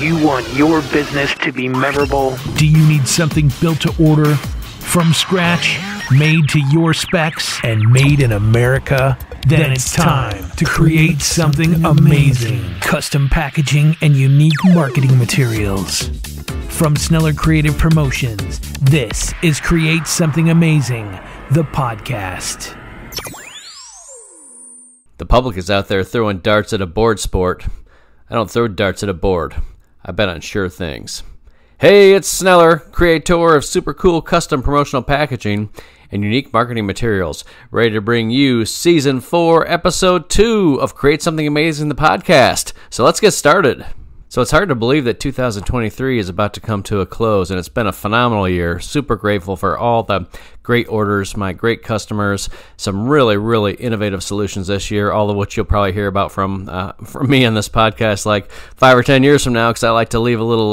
you want your business to be memorable? Do you need something built to order from scratch, made to your specs, and made in America? Then it's time to create something amazing. Custom packaging and unique marketing materials. From Sneller Creative Promotions, this is Create Something Amazing, the podcast. The public is out there throwing darts at a board sport. I don't throw darts at a board. I bet on sure things. Hey, it's Sneller, creator of super cool custom promotional packaging and unique marketing materials, ready to bring you Season 4, Episode 2 of Create Something Amazing, the podcast. So let's get started. So it's hard to believe that 2023 is about to come to a close, and it's been a phenomenal year. Super grateful for all the great orders, my great customers, some really, really innovative solutions this year, all of which you'll probably hear about from me on this podcast like 5 or 10 years from now, because I like to leave a little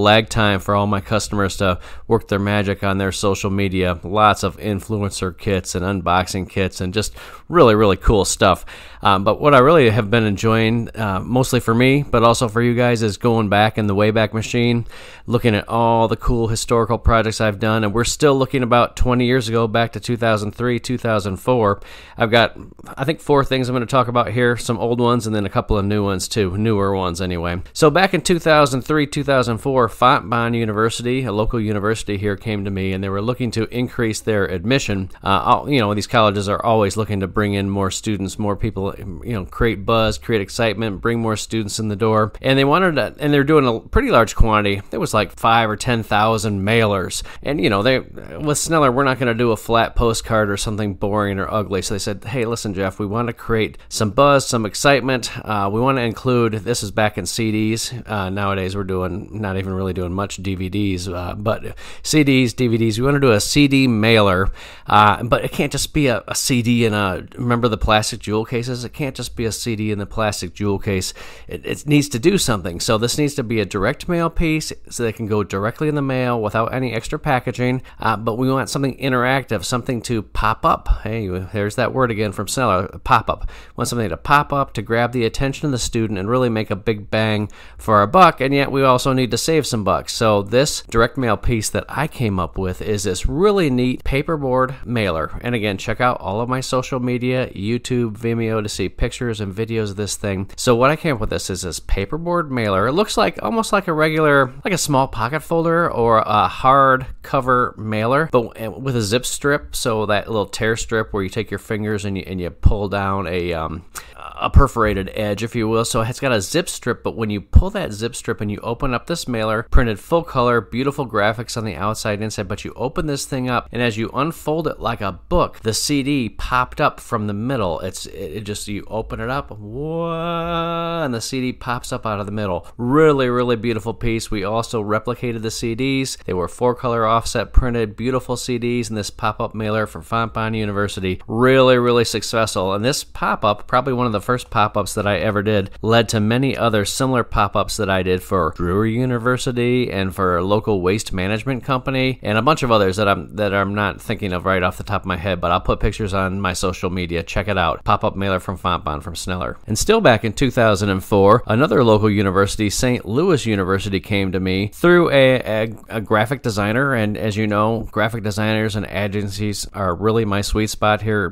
lag time for all my customers to work their magic on their social media. Lots of influencer kits and unboxing kits and just really, really cool stuff. But what I really have been enjoying, mostly for me, but also for you guys, is going back in the Wayback Machine, looking at all the cool historical projects I've done, and we're still looking about 20 years ago, back to 2003, 2004. I've got, I think, 4 things I'm going to talk about here, some old ones and then a couple of new ones too, newer ones anyway. So back in 2003, 2004, Fontbonne University, a local university here, came to me, and they were looking to increase their admission. You know, these colleges are always looking to bring in more students, more people, you know, create buzz, create excitement, bring more students in the door, and they wanted to, and they're doing a pretty large quantity. There was like 5,000 or 10,000 mailers, and you know, they, with Sneller, we're not going to do a flat postcard or something boring or ugly. So they said, "Hey, listen, Jeff, we want to create some buzz, some excitement. We want to include." This is back in CDs. Nowadays, we're not even really doing much DVDs, but CDs, DVDs. We want to do a CD mailer, but it can't just be a CD in a. Remember the plastic jewel cases? It can't just be a CD in the plastic jewel case. It needs to do something. So this needs to be a direct mail piece so they can go directly in the mail without any extra packaging, but we want something interactive, something to pop up. Hey, there's that word again from Sneller, pop up. We want something to pop up to grab the attention of the student and really make a big bang for our buck, and yet we also need to save some bucks. So this direct mail piece that I came up with is this really neat paperboard mailer. And again, check out all of my social media, YouTube, Vimeo, to see pictures and videos of this thing. So what I came up with this is this paperboard mailer. It looks like almost like a regular, like a small pocket folder or a hard cover mailer, but with a zip strip. So that little tear strip where you take your fingers and you pull down a perforated edge, if you will. So it's got a zip strip, but when you pull that zip strip and you open up this mailer, printed full color, beautiful graphics on the outside and inside, but you open this thing up, and as you unfold it like a book, the CD popped up from the middle. It just, you open it up, and the CD pops up out of the middle. Really, really beautiful piece. We also replicated the CDs. They were 4-color offset printed, beautiful CDs, and this pop-up mailer from Fontbonne University. Really, really successful. And this pop-up, probably one of the first pop-ups that I ever did, led to many other similar pop-ups that I did for Drury University and for a local waste management company and a bunch of others that I'm not thinking of right off the top of my head, but I'll put pictures on my social media. Check it out. Pop-up mailer from Fontbonne from Sneller. And still back in 2004, another local university, St. Louis University, came to me through a graphic designer, and as you know, graphic designers and agencies are really my sweet spot here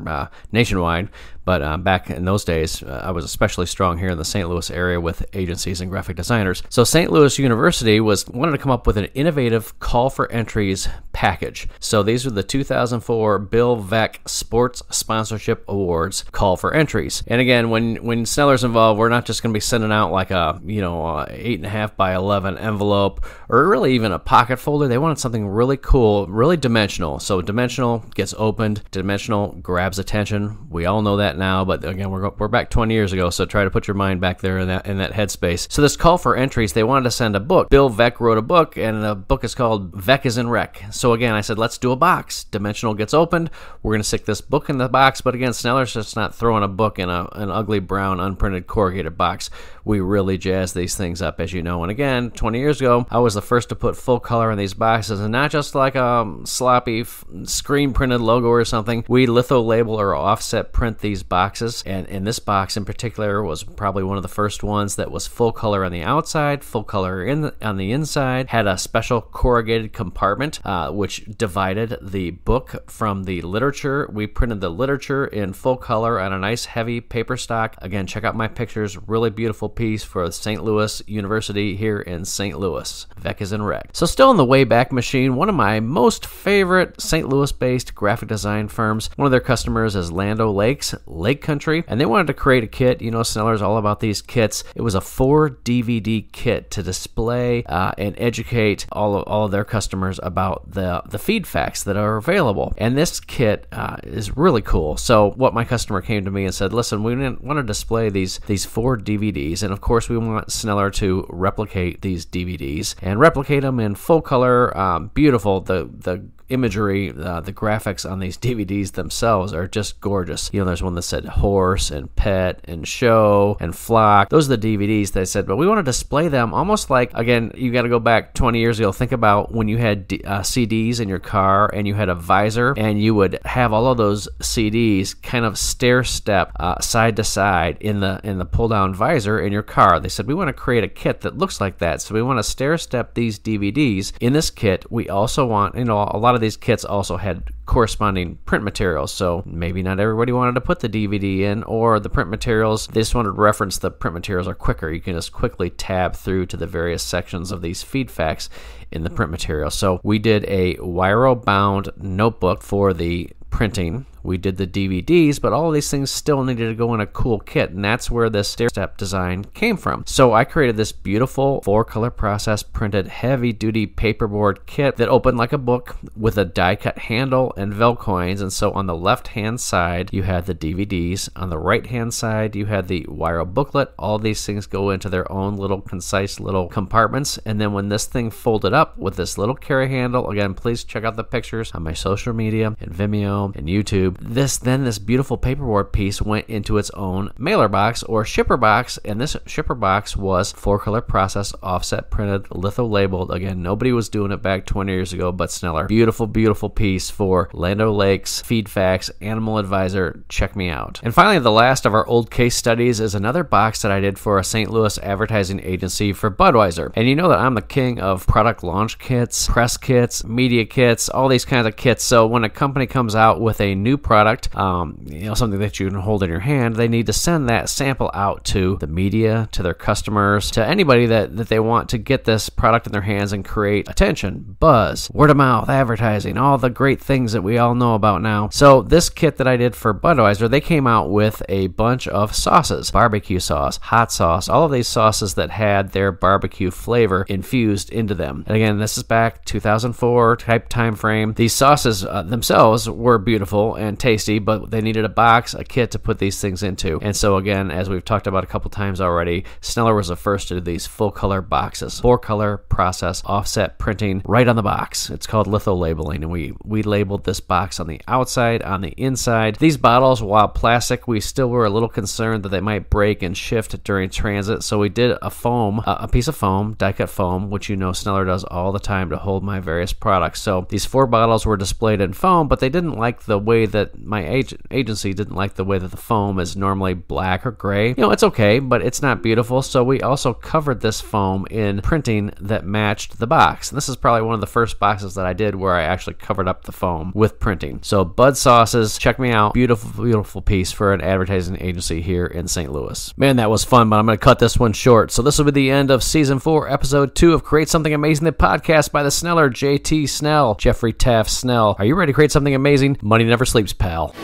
nationwide. But back in those days, I was especially strong here in the St. Louis area with agencies and graphic designers. So St. Louis University wanted to come up with an innovative call for entries package. So these are the 2004 Bill Veeck Sports Sponsorship Awards call for entries. And again, when Sneller's involved, we're not just going to be sending out like a, you know, a 8.5 by 11 envelope or really even a pocket folder. They wanted something really cool, really dimensional. So dimensional gets opened, dimensional grabs attention. We all know that now, but again, we're back 20 years ago, so try to put your mind back there in that headspace. So this call for entries, they wanted to send a book. Bill Veeck wrote a book, and the book is called Veeck as in Wreck. So again, I said, let's do a box. Dimensional gets opened. We're going to stick this book in the box, but again, Sneller's just not throwing a book in an ugly brown unprinted corrugated box. We really jazz these things up, as you know. And again, 20 years ago, I was the first to put full color in these boxes, and not just like a sloppy screen printed logo or something. We litho label or offset print these these boxes, and this box in particular was probably one of the first ones that was full color on the outside, full color on the inside, had a special corrugated compartment which divided the book from the literature. We printed the literature in full color on a nice heavy paper stock. Again, check out my pictures, really beautiful piece for St. Louis University here in St. Louis. Veeck as in Wreck. So still in the Wayback Machine, one of my most favorite St. Louis-based graphic design firms. One of their customers is Land O'Lakes, Lake Country, and they wanted to create a kit. You know, Sneller is all about these kits. It was a 4-DVD kit to display and educate all of their customers about the feed facts that are available. And this kit is really cool. So what my customer came to me and said, listen, we want to display these 4 DVDs, and of course we want Sneller to replicate these DVDs and replicate them in full color. Beautiful. The imagery, the graphics on these DVDs themselves are just gorgeous. You know, there's one that said horse and pet and show and flock. Those are the DVDs they said, but we want to display them almost like, again, you got to go back 20 years ago. Think about when you had CDs in your car and you had a visor and you would have all of those CDs kind of stair step side to side in the pull down visor in your car. They said, we want to create a kit that looks like that. So we want to stair step these DVDs in this kit. We also want, you know, a lot of these kits also had corresponding print materials, so maybe not everybody wanted to put the DVD in or the print materials. They just wanted to reference the print materials are quicker. You can just quickly tab through to the various sections of these feed facts in the print material. So we did a wiro bound notebook for the printing. We did the DVDs, but all of these things still needed to go in a cool kit, and that's where this stair step design came from. So I created this beautiful 4-color process printed heavy duty paperboard kit that opened like a book with a die cut handle and Velcoins. And so on the left hand side you had the DVDs, on the right hand side you had the wiro booklet. All these things go into their own little concise little compartments, and then when this thing folded up with this little carry handle, again, please check out the pictures on my social media and Vimeo and YouTube, this beautiful paperboard piece went into its own mailer box or shipper box, and this shipper box was 4-color process, offset printed, litho labeled. Again, nobody was doing it back 20 years ago but Sneller. Beautiful, beautiful piece for Land O'Lakes, Feed Facts, Animal Advisor. Check me out. And finally, the last of our old case studies is another box that I did for a St. Louis advertising agency for Budweiser. And you know that I'm the king of product launch kits, press kits, media kits, all these kinds of kits. So when a company comes out with a new product, you know, something that you can hold in your hand, they need to send that sample out to the media, to their customers, to anybody that they want to get this product in their hands and create attention, buzz, word of mouth, advertising, all the great things that we all know about now. So this kit that I did for Budweiser, they came out with a bunch of sauces, barbecue sauce, hot sauce, all of these sauces that had their barbecue flavor infused into them. And again, this is back 2004 type time frame. These sauces themselves were beautiful and tasty, but they needed a box, a kit to put these things into. And so again, as we've talked about a couple times already, Sneller was the first to do these full color boxes, 4-color process, offset printing right on the box. It's called litho labeling, and we labeled this box on the outside, on the inside. These bottles, while plastic, we still were a little concerned that they might break and shift during transit, so we did a foam, a piece of foam, die cut foam, which you know Sneller does all the time to hold my various products. So these 4 bottles were displayed in foam, but they didn't like the way that my agency didn't like the way that the foam is normally black or gray. You know, it's okay, but it's not beautiful. So we also covered this foam in printing that matched the box. And this is probably one of the first boxes that I did where I actually covered up the foam with printing. So Bud Sauces, check me out. Beautiful, beautiful piece for an advertising agency here in St. Louis. Man, that was fun, but I'm going to cut this one short. So this will be the end of season 4, episode 2 of Create Something Amazing, the podcast by the Sneller, JT Snell, Jeffrey Taft Snell. Are you ready to create something amazing? Money never sleeps, pal.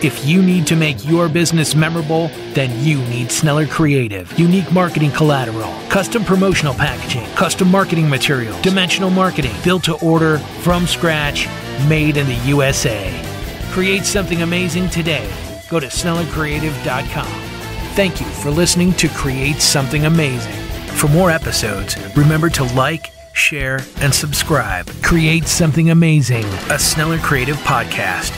If you need to make your business memorable, then you need Sneller Creative. Unique marketing collateral, custom promotional packaging, custom marketing materials, dimensional marketing, built to order, from scratch, made in the USA. Create something amazing today. Go to SnellerCreative.com. Thank you for listening to Create Something Amazing. For more episodes, remember to like, share, and subscribe. Create Something Amazing, a Sneller Creative podcast.